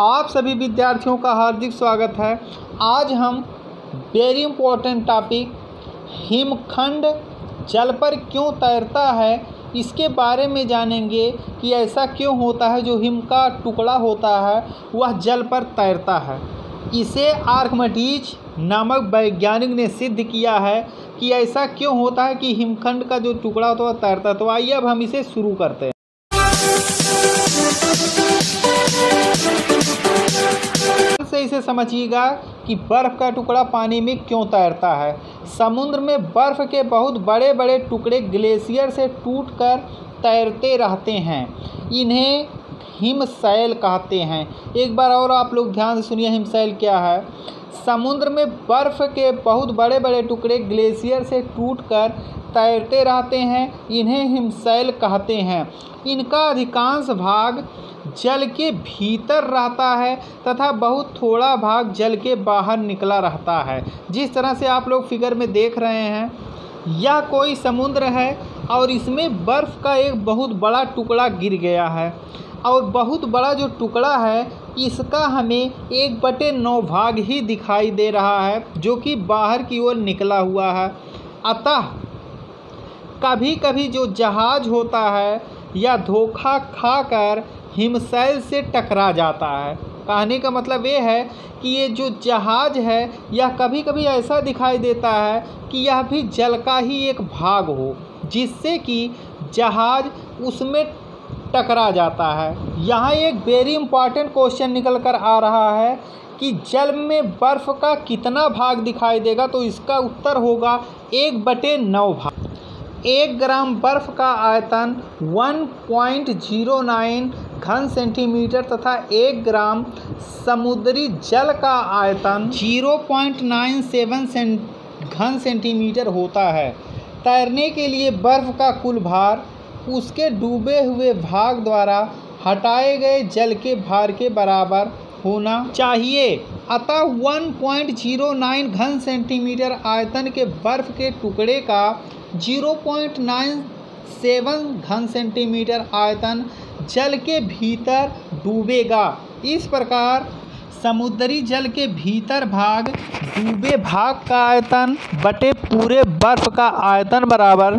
आप सभी विद्यार्थियों का हार्दिक स्वागत है। आज हम वेरी इम्पोर्टेंट टॉपिक हिमखंड जल पर क्यों तैरता है इसके बारे में जानेंगे कि ऐसा क्यों होता है जो हिम का टुकड़ा होता है वह जल पर तैरता है। इसे आर्कमिडीज नामक वैज्ञानिक ने सिद्ध किया है कि ऐसा क्यों होता है कि हिमखंड का जो टुकड़ा होता है वह तैरता है। तो आइए अब हम इसे शुरू करते हैं। से इसे समझिएगा कि बर्फ़ का टुकड़ा पानी में क्यों तैरता है। समुद्र में बर्फ़ के बहुत बड़े बड़े टुकड़े ग्लेशियर से टूटकर तैरते रहते हैं, इन्हें हिमशैल कहते हैं। एक बार और आप लोग ध्यान से सुनिए, हिमशैल क्या है। समुद्र में बर्फ़ के बहुत बड़े बड़े टुकड़े ग्लेशियर से टूटकर तैरते रहते हैं, इन्हें हिमशैल कहते हैं। इनका अधिकांश भाग जल के भीतर रहता है तथा बहुत थोड़ा भाग जल के बाहर निकला रहता है। जिस तरह से आप लोग फिगर में देख रहे हैं, यह कोई समुद्र है और इसमें बर्फ़ का एक बहुत बड़ा टुकड़ा गिर गया है और बहुत बड़ा जो टुकड़ा है इसका हमें 1/9 भाग ही दिखाई दे रहा है जो कि बाहर की ओर निकला हुआ है। अतः कभी कभी जो जहाज़ होता है या धोखा खाकर हिमशैल से टकरा जाता है। कहने का मतलब ये है कि ये जो जहाज़ है यह कभी कभी ऐसा दिखाई देता है कि यह भी जल का ही एक भाग हो, जिससे कि जहाज़ उसमें टकरा जाता है। यहाँ एक वेरी इंपॉर्टेंट क्वेश्चन निकल कर आ रहा है कि जल में बर्फ़ का कितना भाग दिखाई देगा, तो इसका उत्तर होगा 1/9 भाग। 1 ग्राम बर्फ़ का आयतन 1.09 घन सेंटीमीटर तथा 1 ग्राम समुद्री जल का आयतन 0.97 घन सेंटीमीटर होता है। तैरने के लिए बर्फ़ का कुल भार उसके डूबे हुए भाग द्वारा हटाए गए जल के भार के बराबर होना चाहिए। अतः 1.09 घन सेंटीमीटर आयतन के बर्फ़ के टुकड़े का 0.97 घन सेंटीमीटर आयतन जल के भीतर डूबेगा। इस प्रकार समुद्री जल के भीतर भाग डूबे भाग का आयतन बटे पूरे बर्फ़ का आयतन बराबर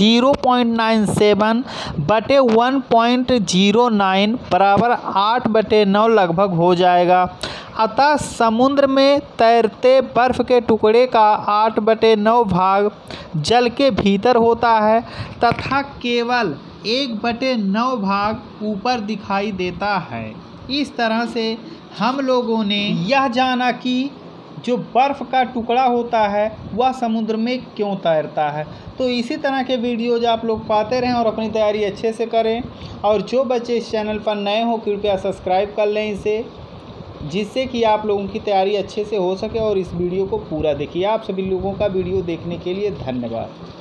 0.97 बटे 1.09 बराबर 8/9 लगभग हो जाएगा। अतः समुद्र में तैरते बर्फ़ के टुकड़े का 8/9 भाग जल के भीतर होता है तथा केवल 1/9 भाग ऊपर दिखाई देता है। इस तरह से हम लोगों ने यह जाना कि जो बर्फ़ का टुकड़ा होता है वह समुद्र में क्यों तैरता है। तो इसी तरह के वीडियोज आप लोग पाते रहें और अपनी तैयारी अच्छे से करें। और जो बच्चे इस चैनल पर नए हों कृपया सब्सक्राइब कर लें इसे, जिससे कि आप लोगों की तैयारी अच्छे से हो सके और इस वीडियो को पूरा देखिए। आप सभी लोगों का वीडियो देखने के लिए धन्यवाद।